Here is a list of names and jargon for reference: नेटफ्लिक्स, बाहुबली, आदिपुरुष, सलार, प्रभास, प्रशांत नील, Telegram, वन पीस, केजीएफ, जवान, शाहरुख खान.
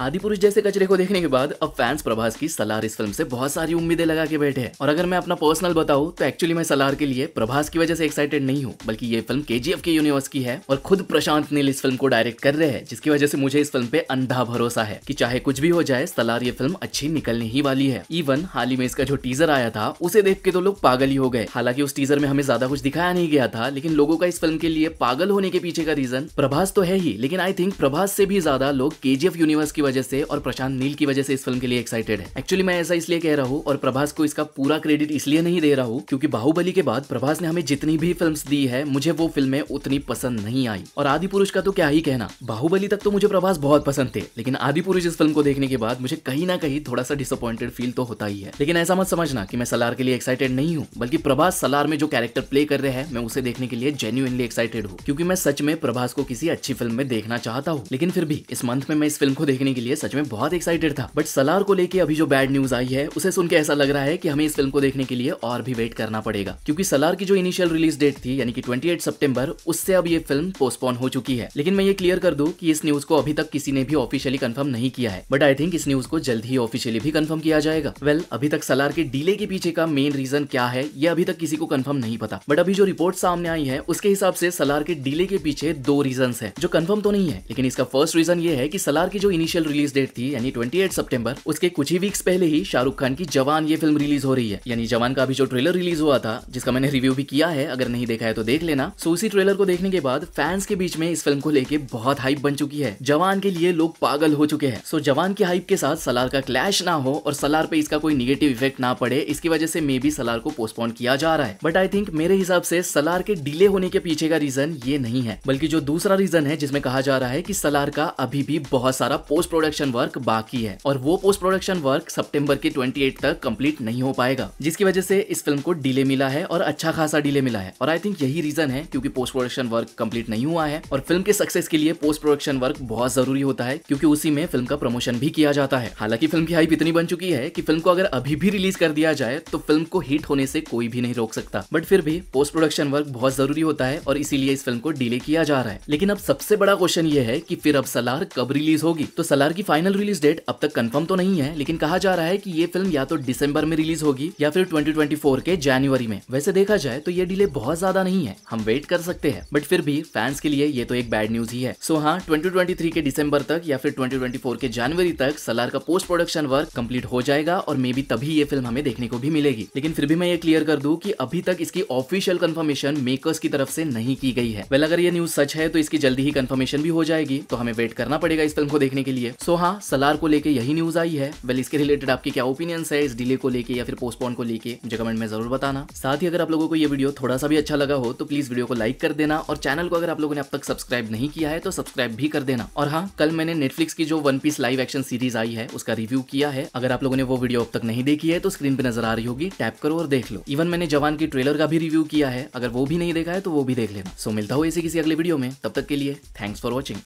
आदिपुरुष जैसे कचरे को देखने के बाद अब फैंस प्रभास की सलार इस फिल्म से बहुत सारी उम्मीदें लगा के बैठे हैं। और अगर मैं अपना पर्सनल बताऊं तो एक्चुअली मैं सलार के लिए प्रभास की वजह से एक्साइटेड नहीं हूं, बल्कि ये फिल्म केजीएफ के यूनिवर्स की है और खुद प्रशांत नील इस फिल्म को डायरेक्ट कर रहे हैं, जिसकी वजह से मुझे इस फिल्म पे अंधा भरोसा है कि चाहे कुछ भी हो जाए सलार ये फिल्म अच्छी निकलने ही वाली है। इवन हाल ही में इसका जो टीजर आया था उसे देख के तो लोग पागल ही हो गए। हालांकि उस टीजर में हमें ज्यादा कुछ दिखाया नहीं गया था, लेकिन लोगों का इस फिल्म के लिए पागल होने के पीछे का रीजन प्रभास तो है ही, लेकिन आई थिंक प्रभास से भी ज्यादा लोग केजीएफ यूनिवर्स की वजह से और प्रशांत नील की वजह से इस फिल्म के लिए एक्साइटेड है। एक्चुअली मैं ऐसा इसलिए कह रहा हूँ और प्रभास को इसका पूरा क्रेडिट इसलिए नहीं दे रहा हूँ क्योंकि बाहुबली के बाद प्रभास ने हमें जितनी भी फिल्म्स दी है मुझे वो फिल्में उतनी पसंद नहीं आई। और आदिपुरुष का तो क्या ही कहना, बाहुबली तक तो मुझे प्रभास बहुत पसंद थे, लेकिन आदिपुरुष इस फिल्म को देखने के बाद मुझे कहीं ना कहीं थोड़ा सा डिसअपॉइंटेड फील तो होता ही है। लेकिन ऐसा मत समझना कि मैं सलार के लिए एक्साइटेड नहीं हूँ, बल्कि प्रभास सलार में जो कैरेक्टर प्ले कर रहे हैं मैं उसे देखने के लिए जेन्युइनली एक्साइटेड हूँ, क्योंकि मैं सच में प्रभास को किसी अच्छी फिल्म में देखना चाहता हूँ। लेकिन फिर भी इस मंथ में मैं इस फिल्म को देखने के लिए सच में बहुत एक्साइटेड था, बट सलार को लेके अभी जो बैड न्यूज आई है उसे सुन के ऐसा लग रहा है कि हमें इस फिल्म को देखने के लिए और भी वेट करना पड़ेगा, क्योंकि सलार की जो इनिशियल रिलीज डेट थी यानी कि 28 सितंबर, उससे अब ये फिल्म पोस्टपोन हो चुकी है। लेकिन मैं ये क्लियर कर दूं कि इस न्यूज को अभी तक किसी ने भी ऑफिशियली कंफर्म नहीं किया है, बट आई थिंक इस न्यूज को जल्द ही ऑफिशियली भी कंफर्म किया जाएगा। वेल, अभी तक सलार के डिले के पीछे का मेन रीजन क्या है ये अभी तक किसी को कंफर्म नहीं पता, बट अभी जो रिपोर्ट सामने आई है उसके हिसाब से सलार के डिले के पीछे 2 रीजंस हैं जो कंफर्म तो नहीं है। लेकिन इसका फर्स्ट रीजन ये है कि सलार की जो इनिशियल रिलीज डेट थी यानी 28 सितंबर, उसके कुछ ही वीक्स पहले ही शाहरुख खान की जवान ये फिल्म रिलीज हो रही है। यानी जवान का अभी जो ट्रेलर रिलीज हुआ था जिसका मैंने रिव्यू भी किया है, अगर नहीं देखा है तो देख लेना। सो उसी ट्रेलर को देखने के बाद फैंस के बीच में इस फिल्म को लेके बहुत हाइप बन चुकी है, जवान के लिए लोग पागल हो चुके हैं। सो जवान की हाइप के साथ सलार का क्लैश ना हो और सलार पे इसका कोई निगेटिव इफेक्ट ना पड़े, इसकी वजह से मे बी सलार को पोस्टपोन किया जा रहा है। बट आई थिंक मेरे हिसाब से सलार के डिले होने के पीछे का रीजन ये नहीं है, बल्कि जो दूसरा रीजन है जिसमें कहा जा रहा है कि सलार का अभी भी बहुत सारा पोस्ट प्रोडक्शन वर्क बाकी है और वो पोस्ट प्रोडक्शन वर्क सितंबर के 28 तक कंप्लीट नहीं हो पाएगा, जिसकी वजह से इस फिल्म को डिले मिला है और अच्छा खासा डिले मिला है। और आई थिंक यही रीजन है क्योंकि पोस्ट प्रोडक्शन वर्क कंप्लीट नहीं हुआ है और फिल्म के सक्सेस के लिए पोस्ट प्रोडक्शन वर्क बहुत जरूरी होता है, क्योंकि उसी में फिल्म का प्रमोशन भी किया जाता है। हालांकि फिल्म की हाइप इतनी बन चुकी है कि फिल्म को अगर अभी भी रिलीज कर दिया जाए तो फिल्म को हिट होने से कोई भी नहीं रोक सकता, बट फिर भी पोस्ट प्रोडक्शन वर्क बहुत जरूरी होता है और इसीलिए इस फिल्म को डिले किया जा रहा है। लेकिन अब सबसे बड़ा क्वेश्चन ये है कि फिर अब सलार कब रिलीज होगी। तो सलार की फाइनल रिलीज डेट अब तक कंफर्म तो नहीं है, लेकिन कहा जा रहा है कि ये फिल्म या तो दिसंबर में रिलीज होगी या फिर 2024 के जनवरी में। वैसे देखा जाए तो ये डिले बहुत ज्यादा नहीं है, हम वेट कर सकते हैं, बट फिर भी फैंस के लिए ये तो एक बैड न्यूज ही है। सो हाँ, 2023 के दिसंबर तक या फिर 2024 के जनवरी तक सलार का पोस्ट प्रोडक्शन वर्क कंप्लीट हो जाएगा और मे बी तभी ये फिल्म हमें देखने को भी मिलेगी। लेकिन फिर भी मैं ये क्लियर कर दूं कि अभी तक इसकी ऑफिशियल कंफर्मेशन मेकर्स की तरफ से नहीं की गई है। वेल, अगर ये न्यूज सच है तो इसकी जल्दी ही कंफर्मेशन भी हो जाएगी, तो हमें वेट करना पड़ेगा इस फिल्म को देखने के लिए। सो हाँ, सलार को लेके यही न्यूज आई है। वेल, इसके रिलेटेड आपके क्या ओपिनियंस है इस डिले को लेके या फिर पोस्टपोन को लेके, मुझे कमेंट में जरूर बताना। साथ ही अगर आप लोगों को ये वीडियो थोड़ा सा भी अच्छा लगा हो तो प्लीज वीडियो को लाइक कर देना और चैनल को अगर आप लोगों ने अब तक सब्सक्राइब नहीं किया है तो सब्सक्राइब भी कर देना। और हाँ, कल मैंने नेटफ्लिक्स की जो वन पीस live action series आई है उसका रिव्यू किया है, अगर आप लोगों ने वो वीडियो अब तक नहीं देखी है तो स्क्रीन पे नजर आ रही होगी, टैप करो और देख लो। इवन मैंने जवान की ट्रेलर का भी रिव्यू किया है, अगर वो भी नहीं देखा है तो वो भी देख लेना। सो मिलता हूँ ऐसे किसी अगले वीडियो में, तब तक के लिए थैंक्स फॉर वॉचिंग।